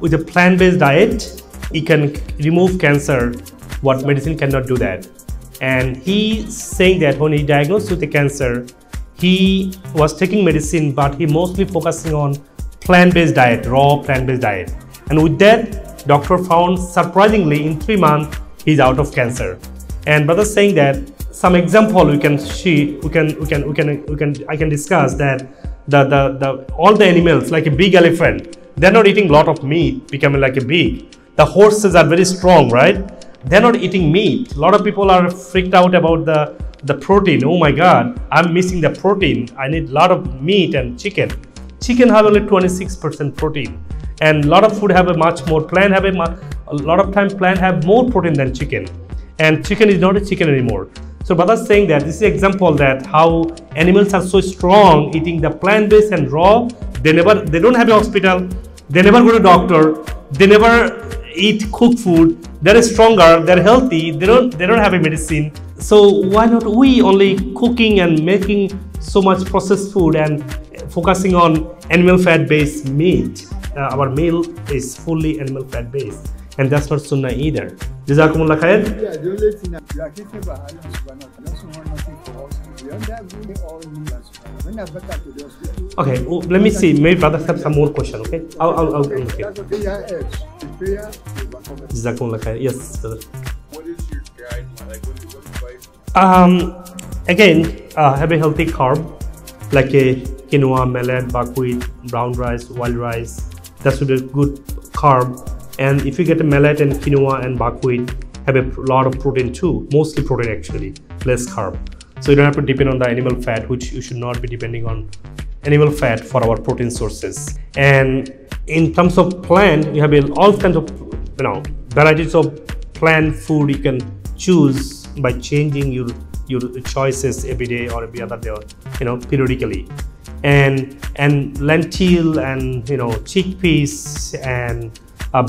With a plant-based diet, he can remove cancer, what medicine cannot do that. And he's saying that when he diagnosed with the cancer, he was taking medicine, but he mostly focusing on plant-based diet, raw plant-based diet. And with that, doctor found surprisingly in 3 months, he's out of cancer. And brother saying that some example I can discuss that all the animals, like a big elephant, they're not eating a lot of meat, becoming like a big. The horses are very strong, right? They're not eating meat. A lot of people are freaked out about the protein. Oh my God, I'm missing the protein. I need a lot of meat and chicken. Chicken have only 26% protein, and a lot of food have a much more. Plant have a lot of time plant have more protein than chicken, and chicken is not a chicken anymore. So brother saying that this is an example that how animals are so strong eating the plant-based and raw. They don't have a hospital. They never go to doctor. They never eat cooked food. They're stronger. They're healthy. They don't have a medicine. So why not we only cooking and making so much processed food and focusing on animal fat-based meat? Our meal is fully animal fat-based, and that's not sunnah either. Jazakumullah khayr. Yeah, the only thing that we are grateful for Allah subhanahu wa ta'ala, doesn't want nothing for us. Beyond that, we all need us. When I back up to the hospital. Okay, well, let me see. Maybe brothers have some more questions, okay? I'll look here. Jazakumullah khayr. Yes, brother. What is your guideline? Like, what do you advise? Again, have a healthy carb, like a quinoa, millet, buckwheat, brown rice, wild rice. That should be a good carb. And if you get a millet and quinoa and buckwheat, have a lot of protein too, mostly protein actually, less carb. So you don't have to depend on the animal fat, which you should not be depending on animal fat for our protein sources. And in terms of plant, you have all kinds of varieties of plant food you can choose by changing your choices every day or every other day, periodically. And lentil and chickpeas and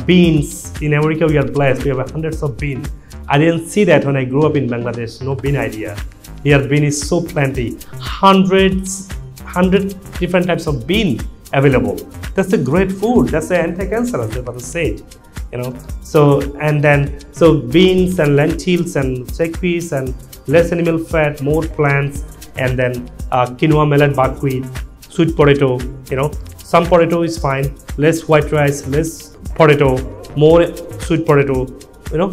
beans. In America we are blessed, we have hundreds of beans. I didn't see that when I grew up in Bangladesh, no bean idea. Here bean is so plenty, hundred different types of bean available. That's a great food, that's an anti-cancer, as the brother said, so beans and lentils and chickpeas and less animal fat, more plants, and then quinoa, millet, buckwheat, sweet potato, some potato is fine, less white rice, less potato, more sweet potato,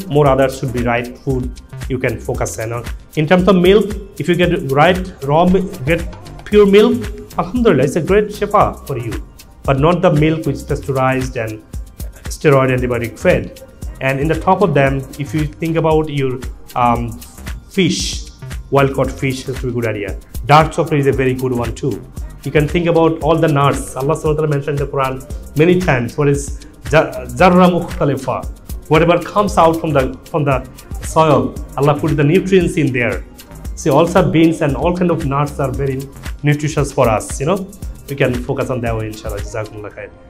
more others should be right food you can focus on. In terms of milk, if you get pure milk, Alhamdulillah, it's a great shifa for you, but not the milk which is pasteurized and steroid antibiotic fed. And in the top of them, if you think about your fish, wild caught fish has to be a good idea. Dark chocolate is a very good one too. You can think about all the nuts. Allah subhanahu wa ta'ala mentioned in the Quran many times. What is Jarram Mukhtalifa, whatever comes out from the soil, Allah put the nutrients in there. See, also beans and all kind of nuts are very nutritious for us, we can focus on that way, inshallah. Jazakumullah khayr.